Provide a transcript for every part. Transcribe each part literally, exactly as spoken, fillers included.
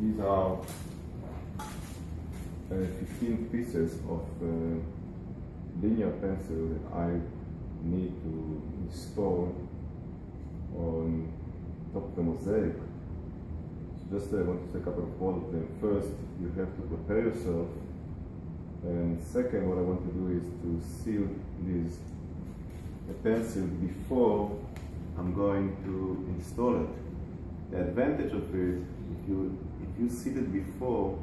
These are uh, fifteen pieces of uh, linear pencil that I need to install on top of the mosaic. So just I want to take up a all of them. First, you have to prepare yourself, and second, what I want to do is to seal this the pencil before I'm going to install it. The advantage of it, if you if you seal it before,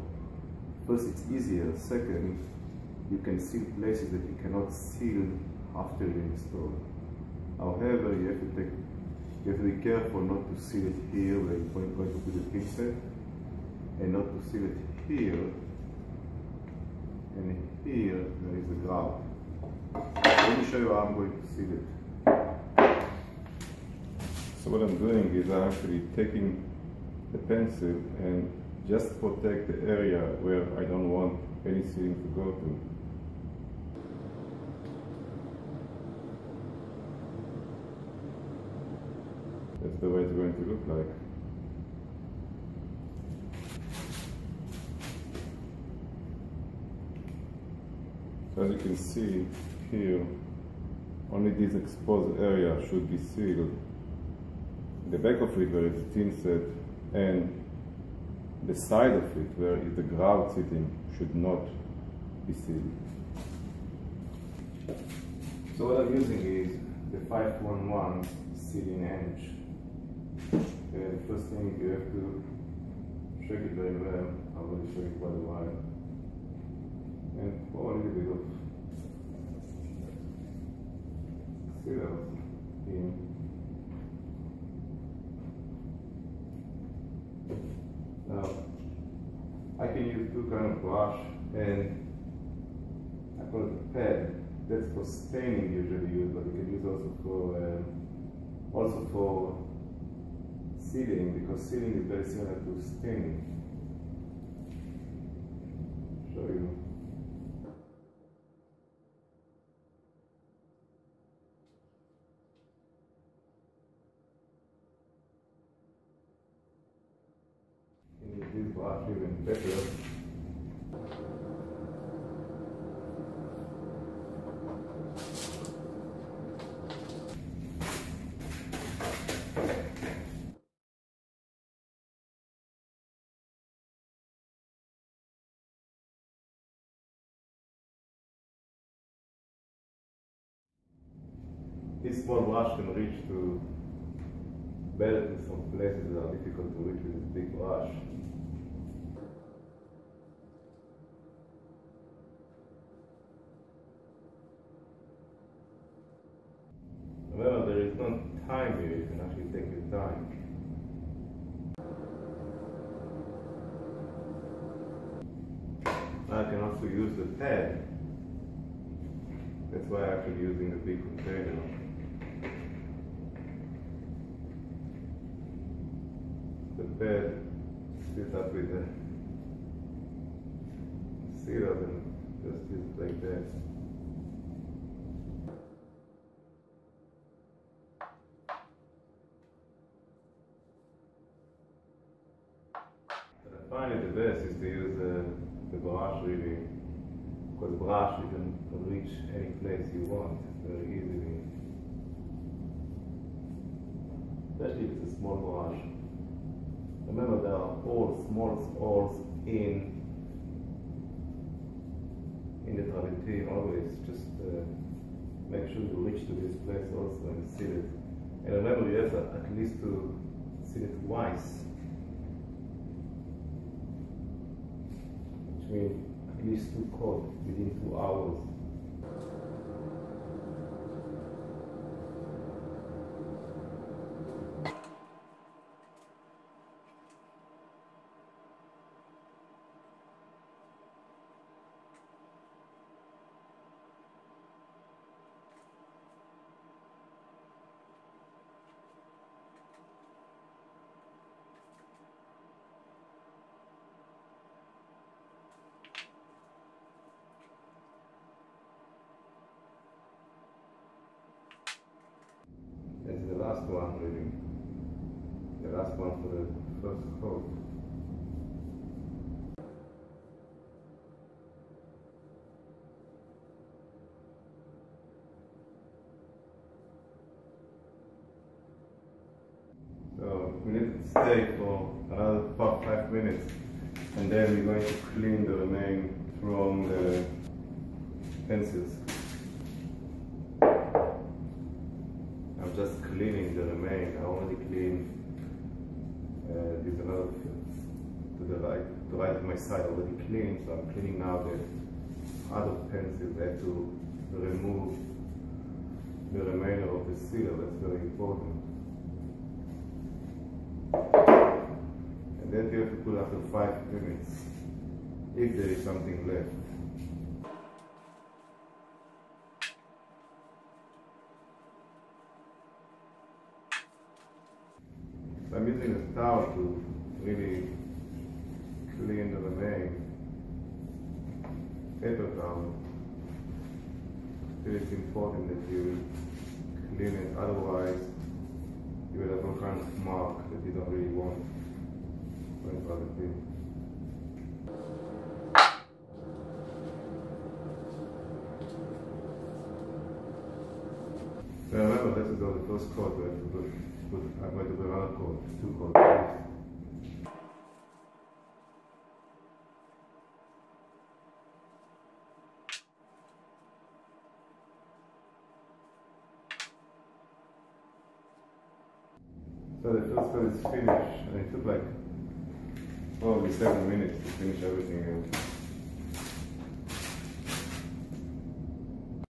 first it's easier. Second, you can seal places that you cannot seal after you install. However, you have to take you have to be careful not to seal it here where you're going to put the pin, and not to seal it here and here. There is a grout. Let me show you how I'm going to seal it. So what I'm doing is I'm actually taking the pencil and just protect the area where I don't want any sealing to go to. That's the way it's going to look like. So as you can see here, only this exposed area should be sealed. The back of it where it's thin set, and the side of it where is the grout sitting should not be sealed. So what I'm using is the five one one sealing edge. Okay, the first thing you have to shake it very well. I will shake it quite a while, and pour a little bit of sealer in. Now, I can use two kinds of brush, and I call it a pad. That's for staining usually used, but you can use also for uh, also for sealing, because sealing is very similar to staining. Show you. Brush even better. This small brush can reach to better in some places that are difficult to reach with a big brush. Well, there is no time here, you can actually take your time. I can also use the pad. That's why I'm actually using the big container. The pad sits up with the sealer and just use it like that. Finally, the best is to use uh, the brush really, because brush you can reach any place you want very easily, especially if it's a small brush. Remember, there are holes, small holes in in the travertine always. Just uh, make sure you reach to this place also and seal it. And remember, you have at least to seal it twice. At least two coats within two hours. Last one, really. The last one for the first coat. take for another about five minutes, and then we're going to clean the remain from the pencils. I'm just cleaning the remain. I already cleaned uh, these another to the right, the right of my side already cleaned, so I'm cleaning now the other pencils. I have to remove the remainder of the seal. That's very important. And then you have to put after five minutes if there is something left. So I'm using a towel to really clean the remaining paper towel. It's important that you clean it, otherwise you will have all kinds of mark that you don't really want. So remember, this is the first coat. We have to put, put, I'm going to put another coat, two coats. So the first coat is finished, and it took like probably seven minutes to finish everything else.